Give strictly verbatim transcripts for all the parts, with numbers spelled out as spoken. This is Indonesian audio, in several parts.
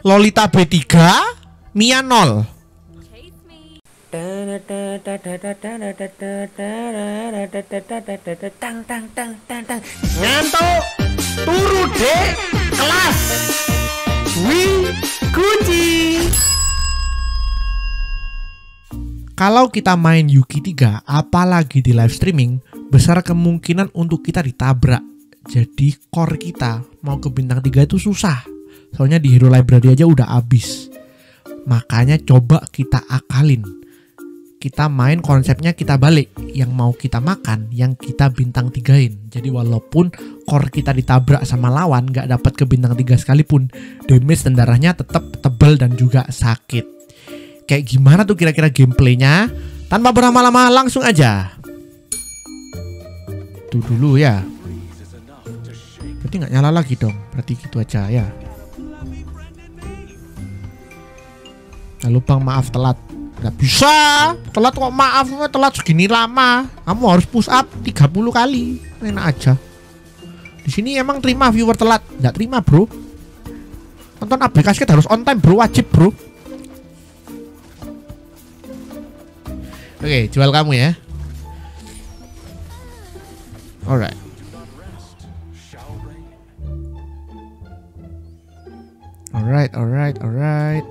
Lolita B tiga, Mia nol. Ngantuk, turu deh, kelas. Wih, kunci. Kalau kita main Yuki tiga, apalagi di live streaming, besar kemungkinan untuk kita ditabrak. Jadi core kita mau ke bintang tiga itu susah. Soalnya di hero library aja udah habis. Makanya coba kita akalin. Kita main konsepnya kita balik. Yang mau kita makan, yang kita bintang tigain. Jadi walaupun core kita ditabrak sama lawan, gak dapat ke bintang tiga sekalipun, damage dan darahnya tetap tebal dan juga sakit. Kayak gimana tuh kira-kira gameplaynya? Tanpa berlama-lama langsung aja. Itu dulu ya. Berarti nggak nyala lagi dong. Berarti gitu aja ya. Nah, lupa maaf telat. Nggak bisa. Telat kok maaf. Telat segini lama. Kamu harus push up tiga puluh kali. Enak aja. Di sini emang terima viewer telat. Nggak terima bro. Nonton A B K kita harus on time bro. Wajib bro. Oke, okay, jual kamu ya. Alright. Alright, alright, alright.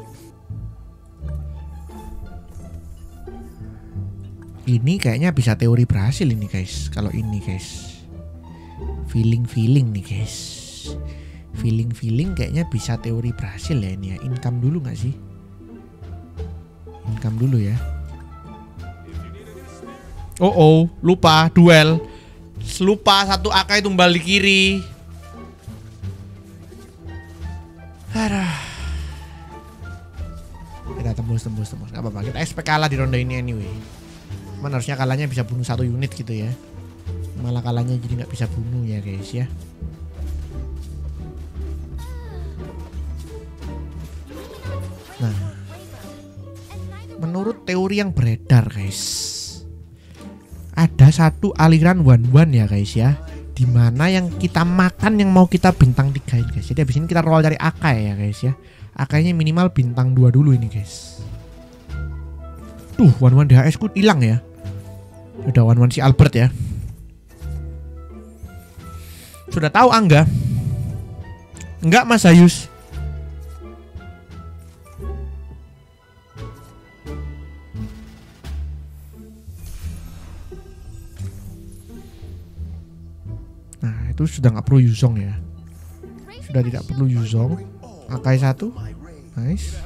Ini kayaknya bisa teori berhasil ini guys. Kalau ini guys, feeling-feeling nih guys. Feeling-feeling kayaknya bisa teori berhasil ya ini ya. Income dulu nggak sih? Income dulu ya. Oh oh, lupa duel. Lupa satu Akai tumbal di kiri. Arah. Kita tembus tembus tembus. Gak apa-apa, kita expect kalah di ronde ini anyway. Cuman harusnya kalahnya bisa bunuh satu unit gitu ya. Malah kalahnya jadi nggak bisa bunuh ya guys ya. Nah, menurut teori yang beredar guys, ada satu aliran Wanwan ya guys ya, dimana yang kita makan yang mau kita bintang tigain guys. Jadi abis ini kita roll cari Akai ya guys ya. Akainya minimal bintang dua dulu ini guys. Tuh Wanwan D H S ku hilang ya. Udah Wanwan si Albert ya. Sudah tahu Angga? Enggak Mas Hayus. Itu sudah nggak perlu Yuzong ya. Sudah tidak perlu Yuzong. Akai satu. Nice.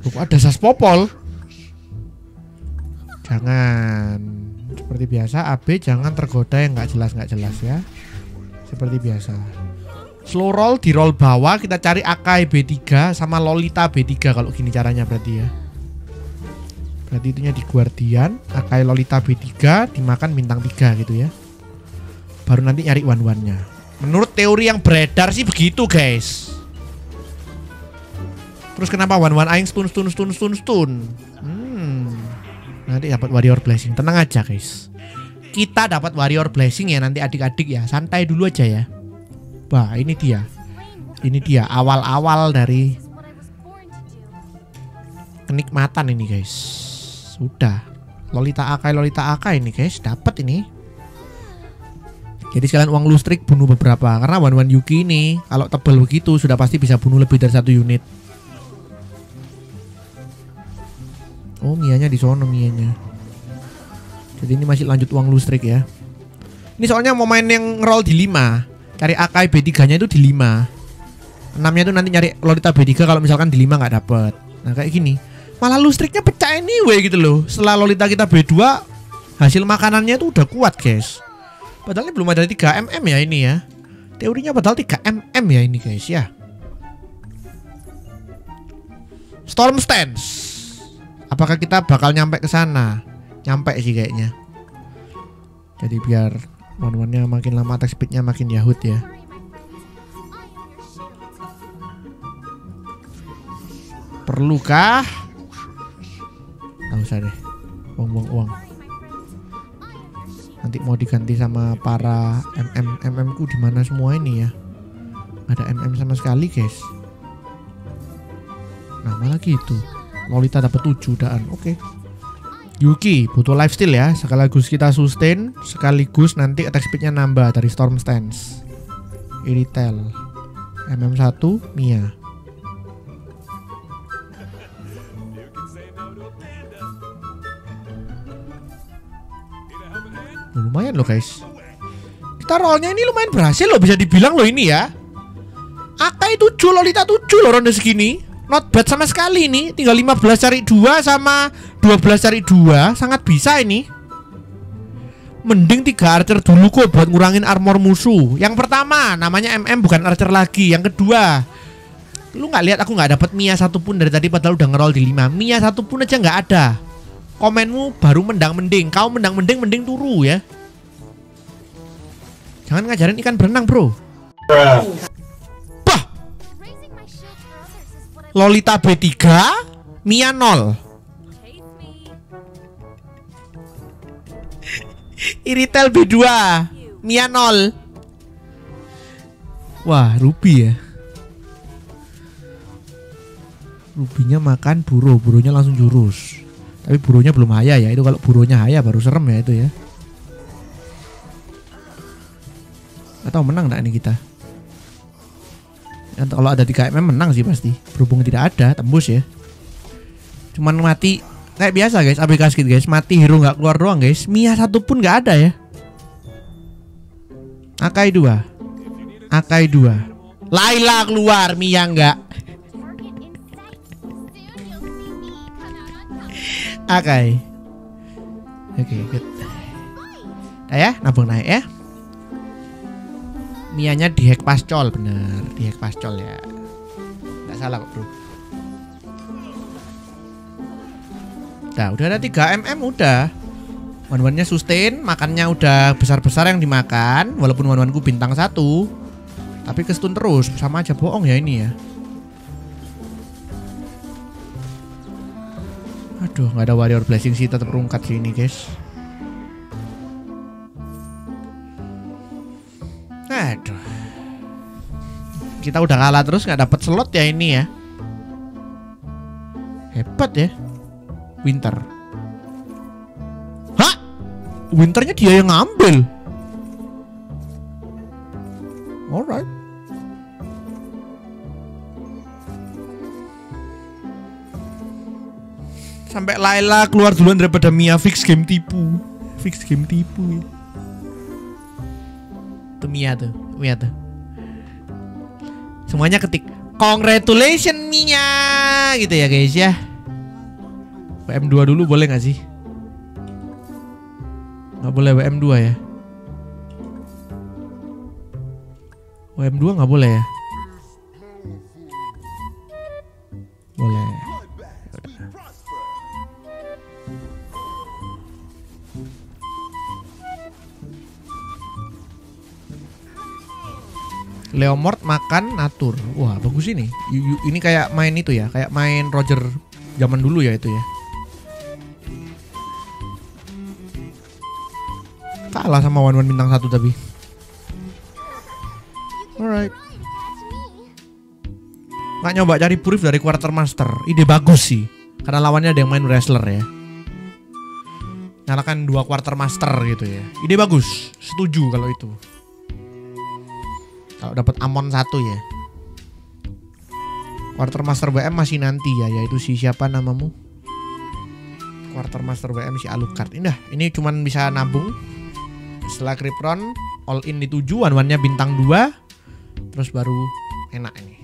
Tuh ada Saspopol. Jangan. Seperti biasa A B jangan tergoda yang nggak jelas-nggak jelas ya. Seperti biasa. Slow roll di roll bawah. Kita cari Akai B tiga sama Lolita B tiga. Kalau gini caranya berarti ya. Berarti itunya di Guardian. Akai Lolita B tiga dimakan bintang tiga gitu ya. Baru nanti nyari one-one-nya. Menurut teori yang beredar sih begitu guys. Terus kenapa one-one aing stun stun stun stun stun? Hmm. Nanti dapat warrior blessing. Tenang aja guys. Kita dapat warrior blessing ya nanti adik-adik ya. Santai dulu aja ya. Wah ini dia. Ini dia awal-awal dari kenikmatan ini guys. Sudah. Lolita Akai Lolita Akai ini guys. Dapat ini. Jadi sekalian uang lustrik bunuh beberapa. Karena Wanwan Yuki ini kalau tebel begitu sudah pasti bisa bunuh lebih dari satu unit. Oh Mianya di sono Mianya. Jadi ini masih lanjut uang lustrik ya. Ini soalnya mau main yang roll di lima. Cari Akai B tiga nya itu di lima. enam nya itu nanti nyari Lolita B tiga kalau misalkan di lima gak dapet. Nah kayak gini. Malah lustriknya pecah anyway gitu loh. Setelah Lolita kita B dua, hasil makanannya itu udah kuat guys. Padahal ini belum ada tiga milimeter ya ini ya. Teorinya padahal tiga milimeter ya ini guys ya. Storm Stance. Apakah kita bakal nyampe ke sana? Nyampe sih kayaknya. Jadi biar one-one-nya makin lama attack speed-nya makin yahut ya. Perlukah? Nggak usah deh. Buang-buang uang. Nanti mau diganti sama para M M M M ku di mana semua ini ya. Gak ada M M sama sekali, guys. Nah, malah gitu. Lolita dapat tujuh daan. Oke. Okay. Yuki butuh lifesteal ya. Sekaligus kita sustain, sekaligus nanti attack speednya nambah dari Storm Stance. Iritel. M M satu Mia. Lumayan loh, guys. Kita rollnya ini lumayan berhasil loh, bisa dibilang loh ini ya. Akai tujuh, Lolita tujuh loh ronde segini. Not bad sama sekali ini. Tinggal lima belas cari dua sama dua belas cari dua. Sangat bisa ini. Mending tiga archer dulu kok buat ngurangin armor musuh. Yang pertama, namanya M M bukan archer lagi. Yang kedua, lu nggak lihat aku nggak dapat Mia satupun dari tadi padahal udah ngeroll di lima. Mia satupun aja nggak ada. Komenmu baru mendang-mending. Kau mendang-mending mending turu ya. Jangan ngajarin ikan berenang, bro. Bah! Lolita B tiga, Mia nol. Iritel B dua, Mia nol. Wah, Ruby ya. Rubinya makan buru, burunya langsung jurus. Tapi burunya belum Haya ya. Itu kalau burunya Haya baru serem ya itu ya. Atau menang nggak ini kita? Dan kalau ada tiga M M menang sih pasti. Berhubung tidak ada, tembus ya. Cuman mati kayak biasa, guys. A B K skit, guys. Mati hero nggak keluar doang, guys. Mia satu pun nggak ada ya. Akai dua, Akai dua. Layla keluar, Mia nggak. Akai. Oke, okay, good. Nah, ya, nabung naik ya. Mianya dihack pascol, bener dihack pascol ya, nggak salah kok, bro. Nah, udah ada tiga M M udah. Wanwannya sustain, makannya udah besar-besar yang dimakan. Walaupun wanwanku bintang satu, tapi kestun terus, sama aja bohong ya ini ya. Aduh, nggak ada warrior blessing sih, tetap rungkat sih ini, guys. Aduh. Kita udah kalah terus nggak dapat slot ya ini ya. Hebat ya. Winter. Hah? Winternya dia yang ngambil. Alright. Sampai Layla keluar duluan daripada Mia, fix game tipu. Fix game tipu ya. Mia tuh, Mia tuh. Semuanya ketik congratulations Mia gitu ya, guys ya. W M dua dulu boleh nggak sih? Nggak boleh W M dua ya. W M dua nggak boleh ya. Boleh. Leomord makan natur. Wah, bagus ini. Ini kayak main itu ya, kayak main Roger zaman dulu ya itu ya. Kalah sama Wanwan bintang satu tapi. Alright. Nggak nyoba cari purif dari Quarter Master. Ide bagus sih. Karena lawannya ada yang main wrestler ya. Nyalakan dua Quarter Master gitu ya. Ide bagus. Setuju kalau itu. Kalau dapat Amon satu ya. Quartermaster W M masih nanti ya, yaitu si siapa namamu? Quartermaster W M si Alucard. Indah, ini cuman bisa nabung. Setelah creep round all in di tujuh, wanwannya bintang dua. Terus baru enak ini.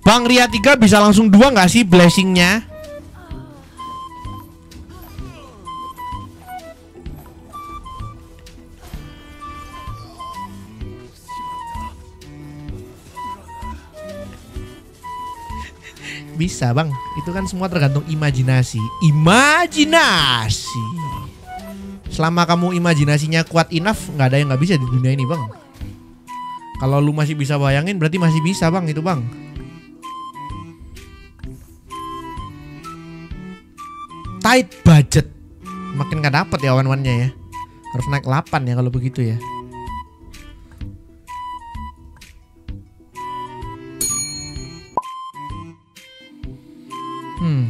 Bang Ria tiga bisa langsung dua nggak sih blessingnya? Bisa, bang, itu kan semua tergantung imajinasi. Imajinasi. Selama kamu imajinasinya kuat enough, nggak ada yang nggak bisa di dunia ini, bang. Kalau lu masih bisa bayangin, berarti masih bisa, bang, itu, bang. Tight budget. Makin nggak dapet ya wan-wannya ya. Harus naik delapan ya kalau begitu ya.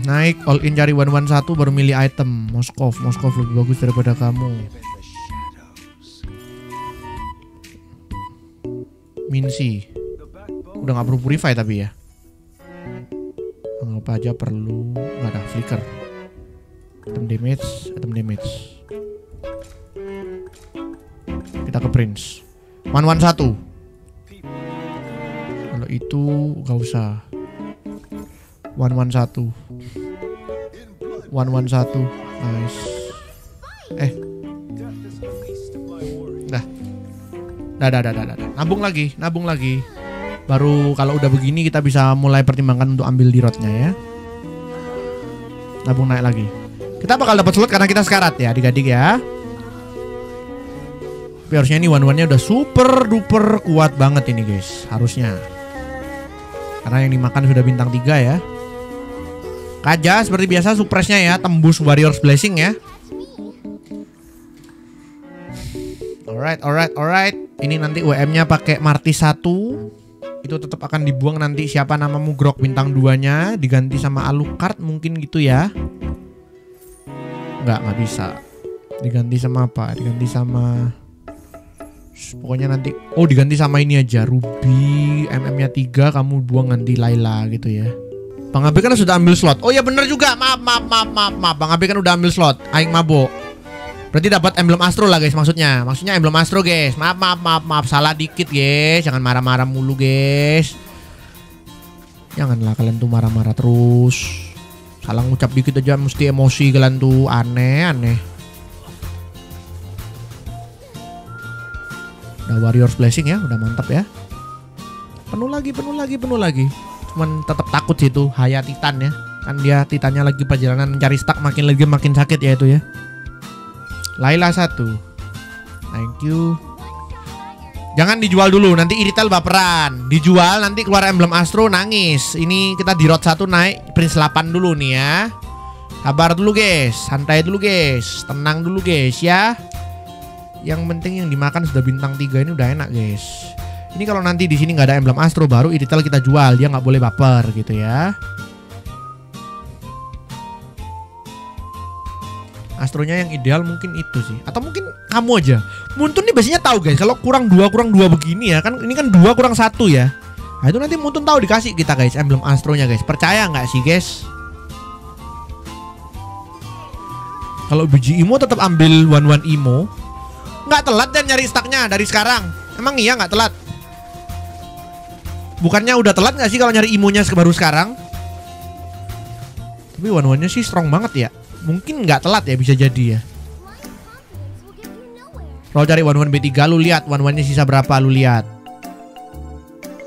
Naik all in cari Wanwan satu baru milih item. Moskov, Moskov lebih bagus daripada kamu. Minsi udah nggak perlu purify tapi ya. Anggap aja perlu nggak ada flicker. Item damage, item damage. Kita ke Prince. Wanwan satu. Kalau itu nggak usah. Wanwan satu. Wanwan satu. Nice. Eh. Dah. Dah, dah, dah, dah, dah. Nabung lagi, nabung lagi. Baru kalau udah begini kita bisa mulai pertimbangkan untuk ambil di rotnya ya. Nabung naik lagi. Kita bakal dapat slot karena kita sekarat ya, adik-adik ya. Tapi harusnya ini one-one-nya udah super duper kuat banget ini guys. Harusnya. Karena yang dimakan sudah bintang tiga ya. Kaja seperti biasa supresnya ya. Tembus Warrior Blessing ya. Alright, alright, alright. Ini nanti U M-nya pakai Marti satu. Itu tetap akan dibuang nanti siapa namamu Grok bintang dua-nya. Diganti sama Alucard mungkin gitu ya. Enggak, nggak bisa. Diganti sama apa? Diganti sama... Pokoknya nanti, oh diganti sama ini aja Ruby, M M-nya tiga, kamu buang nanti Layla gitu ya. Bang Abi kan sudah ambil slot. Oh ya bener juga, maaf maaf maaf maaf maaf, Bang Abi kan udah ambil slot. Aing mabok. Berarti dapat emblem Astro lah guys maksudnya. Maksudnya emblem Astro guys. Maaf maaf maaf maaf, salah dikit guys. Jangan marah-marah mulu guys. Janganlah kalian tuh marah-marah terus. Salah ngucap dikit aja mesti emosi kalian tuh, aneh-aneh. Udah Warrior Blessing ya, udah mantap ya. Penuh lagi, penuh lagi, penuh lagi. Cuman tetap takut sih itu Haya Titan ya. Kan dia Titannya lagi perjalanan mencari stack, makin lagi makin sakit ya itu ya. Layla satu. Thank you. Jangan dijual dulu, nanti Iritel baperan. Dijual nanti keluar emblem Astro nangis. Ini kita di road satu naik Prince delapan dulu nih ya. Sabar dulu guys, santai dulu guys. Tenang dulu guys ya. Yang penting yang dimakan sudah bintang tiga ini udah enak guys. Ini kalau nanti di sini nggak ada emblem Astro baru Iritel kita jual, dia nggak boleh baper gitu ya. Astronya yang ideal mungkin itu sih, atau mungkin kamu aja. Muntun nih biasanya tahu guys, kalau kurang dua kurang dua begini ya kan, ini kan dua kurang satu ya. Nah itu nanti Muntun tahu dikasih kita guys emblem Astronya guys, percaya nggak sih guys? Kalau biji Imo tetap ambil one one Imo. Nggak telat dan nyari stacknya dari sekarang. Emang iya nggak telat? Bukannya udah telat nggak sih kalau nyari imonya baru sekarang? Tapi one-one-nya sih strong banget ya. Mungkin nggak telat ya, bisa jadi ya. Roll cari one-one B tiga, lu lihat one-one-nya sisa berapa, lu lihat.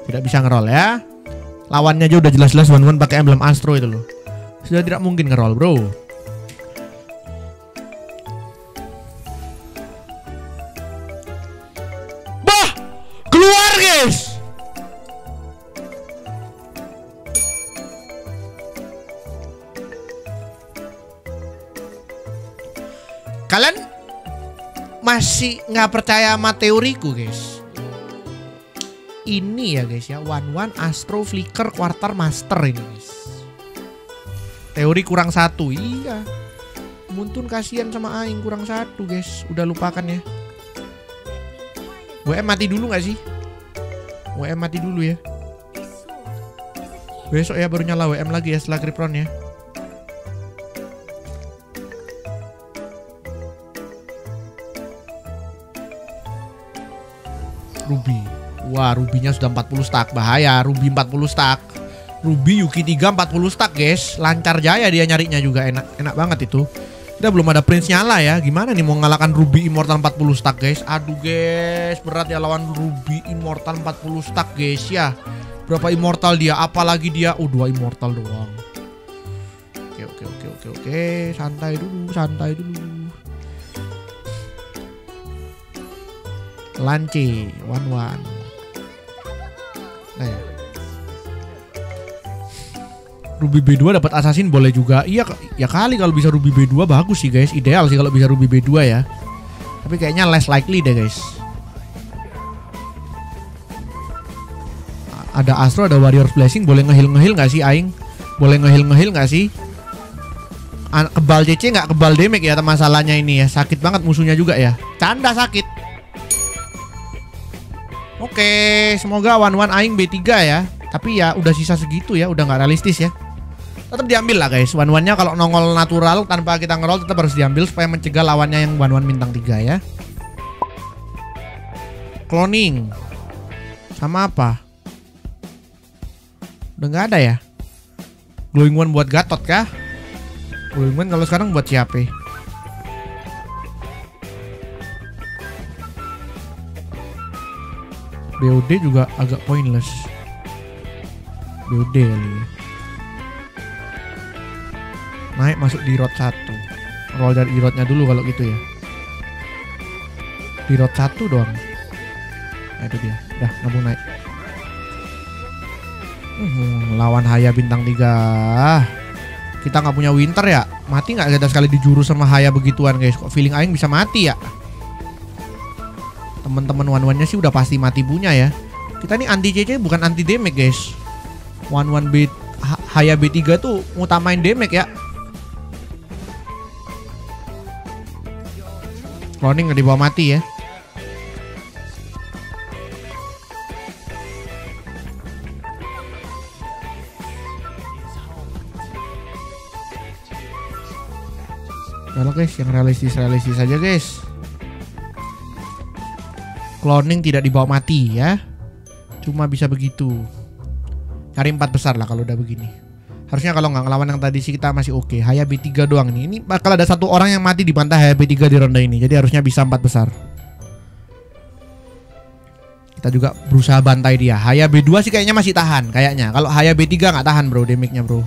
Tidak bisa ngerol ya. Lawannya aja udah jelas-jelas one-one pakai emblem Astro itu loh. Sudah tidak mungkin ngerol bro. Kalian masih nggak percaya sama teoriku guys? Ini ya guys ya, Wanwan Astro Flicker Quarter Master ini guys. Teori kurang satu, iya. Muntun kasihan sama Aing kurang satu guys, udah lupakan ya. W M mati dulu nggak sih? W M mati dulu ya. Besok ya baru nyala W M lagi ya setelah grip round ya. Ruby. Wah, Ruby-nya sudah empat puluh stack. Bahaya, Ruby empat puluh stack. Ruby Yuki tiga empat puluh stack, guys. Lancar jaya dia nyarinya juga, enak enak banget itu. Kita belum ada Prince nyala ya. Gimana nih mau ngalahkan Ruby Immortal empat puluh stack, guys? Aduh, guys, berat ya lawan Ruby Immortal empat puluh stack, guys ya. Berapa Immortal dia? Apalagi dia oh, dua Immortal doang. Oke, oke, oke, oke, oke. Santai dulu, santai dulu. Lanci, Wanwan. Nah, ya. Ruby B dua dapat assassin boleh juga. Iya, ya kali kalau bisa Ruby B dua bagus sih guys. Ideal sih kalau bisa Ruby B dua ya. Tapi kayaknya less likely deh guys. Ada Astro, ada Warrior Blessing, boleh ngeheal ngeheal nggak sih Aing? Boleh ngeheal ngeheal nggak sih? Kebal C C nggak kebal damage ya masalahnya ini ya. Sakit banget musuhnya juga ya. Canda sakit. Oke, semoga Wanwan aing B tiga ya. Tapi ya udah sisa segitu ya, udah nggak realistis ya. Tetap diambil lah guys. Wanwannya kalau nongol natural tanpa kita ngerol tetap harus diambil supaya mencegah lawannya yang Wanwan bintang tiga ya. Cloning. Sama apa? Udah nggak ada ya. Glowing One buat Gatot kah? Glowing One kalau sekarang buat siapa? B O D juga agak pointless. B O D kali. Naik masuk di road satu. Roll dari roadnya dulu kalau gitu ya. Di road satu doang. Nah itu dia. Dah nabung naik. Hmm, lawan Haya bintang tiga. Kita nggak punya winter ya. Mati nggak ada sekali dijurus sama Haya begituan guys. Kok feeling aing bisa mati ya. Temen-temen Wanwannya sih udah pasti mati punya ya. Kita nih anti C C bukan anti damage guys. Wanwan B Haya B tiga tuh ngutamain damage ya. Cloning nggak dibawa mati ya. Kalau guys yang realistis-realistis aja guys. Cloning tidak dibawa mati ya. Cuma bisa begitu. Cari empat besar lah kalau udah begini. Harusnya kalau nggak ngelawan yang tadi sih kita masih oke. Haya B tiga doang nih. Ini bakal ada satu orang yang mati di pantai Haya B tiga di ronde ini. Jadi harusnya bisa empat besar. Kita juga berusaha bantai dia. Haya B dua sih kayaknya masih tahan kayaknya. Kalau Haya B tiga nggak tahan bro damage-nya bro.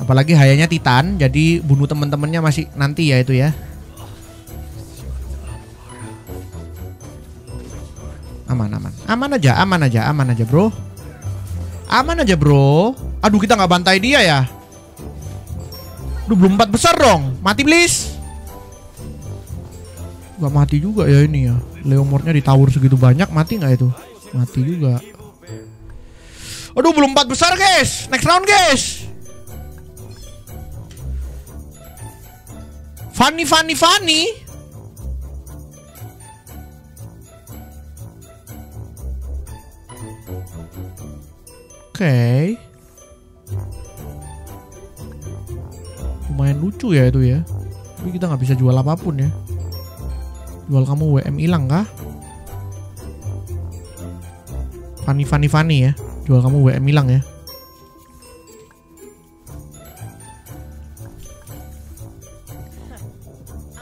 Apalagi Hayanya Titan, jadi bunuh temen-temennya masih nanti ya itu ya. Aman, aman. Aman aja, aman aja, aman aja bro. Aman aja bro. Aduh kita nggak bantai dia ya. Aduh belum empat besar dong. Mati please. Gak mati juga ya ini ya. Leomornya ditawur segitu banyak, mati nggak itu? Mati juga. Aduh belum empat besar guys. Next round guys. Fanny, Fanny, Fanny. Oke, okay. Lumayan lucu ya itu ya. Tapi kita nggak bisa jual apapun ya. Jual kamu W M hilang kah? Fanny, Fanny, Fanny ya. Jual kamu W M hilang ya.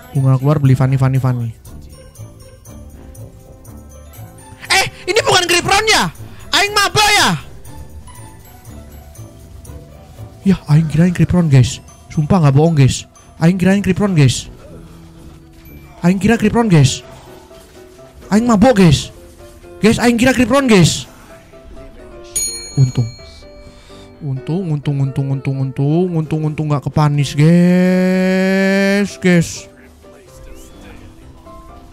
Bunga keluar beli Fanny Fanny Fanny. Eh, ini bukan grip round ya? Aing maba ya? Ya, aing kirain grip round guys. Sumpah nggak bohong guys. Aing kirain grip round guys. Aing kira grip round guys. Aing mabok guys. Guys, aing kira grip round guys. Untung, untung, untung, untung, untung, untung, untung, untung nggak kepanis guys, guys.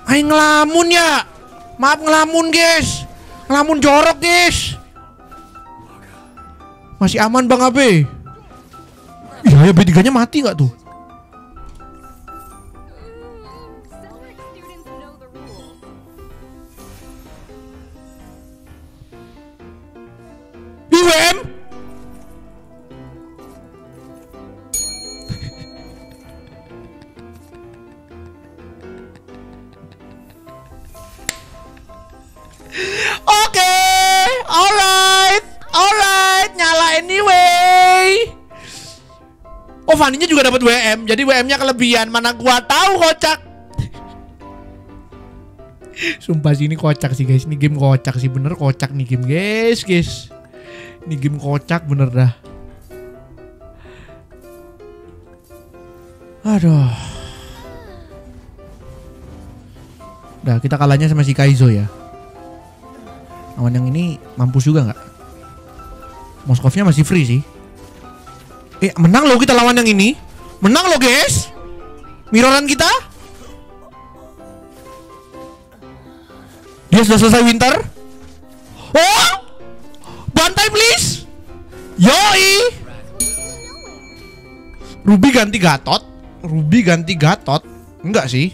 Aing ngelamun ya. Maaf ngelamun guys. Ngelamun jorok guys. Masih aman Bang A B. Iya ya B tiga nya mati gak tuh? I W M. Fanny-nya juga dapat W M, jadi W M-nya kelebihan. Mana gua tahu kocak. Sumpah sih ini kocak sih guys, ini game kocak sih bener kocak nih game guys, guys. Ini game kocak bener dah. Aduh. Udah kita kalahnya sama si Kaizo ya. Lawan yang ini mampus juga nggak? Moskovnya masih free sih. Eh, menang loh kita lawan yang ini. Menang loh guys. Miroran kita. Dia sudah selesai winter. Oh, bantai please. Yoi. Ruby ganti Gatot? Ruby ganti Gatot? Enggak sih.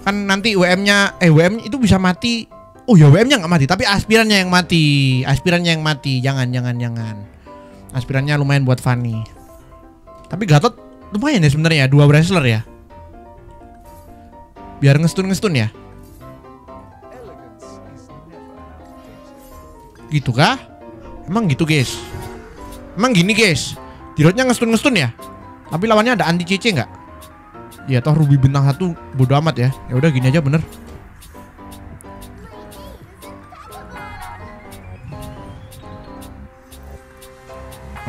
Kan nanti W M-nya, eh W M itu bisa mati. Oh ya, W M-nya nggak mati, tapi aspirannya yang mati. Aspirannya yang mati, jangan, jangan, jangan. Aspirannya lumayan buat Fanny. Tapi Gatot lumayan ya sebenarnya, dua wrestler ya. Biar ngestun-ngestun ya. Gitu kah? Emang gitu guys? Emang gini guys? Tirotnya ngestun-ngestun ya? Tapi lawannya ada anti C C nggak? Ya toh Ruby bintang satu bodo amat ya. Ya udah gini aja bener.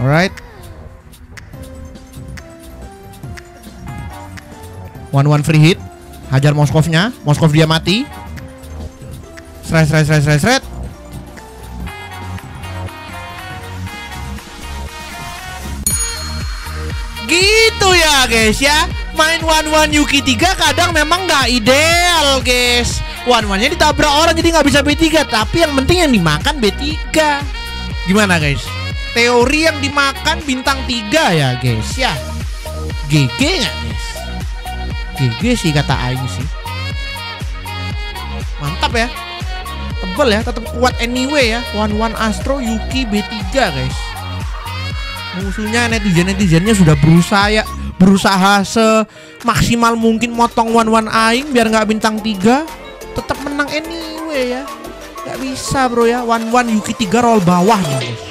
Alright. Wanwan free hit. Hajar Moskovnya. Moskov dia mati. Sret sret sret sret sret. Gitu ya guys ya. Main Wanwan Yuki tiga kadang memang nggak ideal guys. Wanwannya ditabrak orang jadi nggak bisa B tiga. Tapi yang penting yang dimakan B tiga. Gimana guys? Teori yang dimakan bintang tiga ya guys ya. G G nggak guys? G G sih kata Ayu sih. Mantap ya. Tebel ya, tetap kuat anyway ya. Wanwan Astro Yuki B tiga guys. Musuhnya netizen-netizennya sudah berusaha ya, berusaha semaksimal mungkin motong Wanwan aing biar nggak bintang tiga, tetap menang anyway ya. Nggak bisa bro ya, Wanwan Yuki tiga roll bawah nih guys.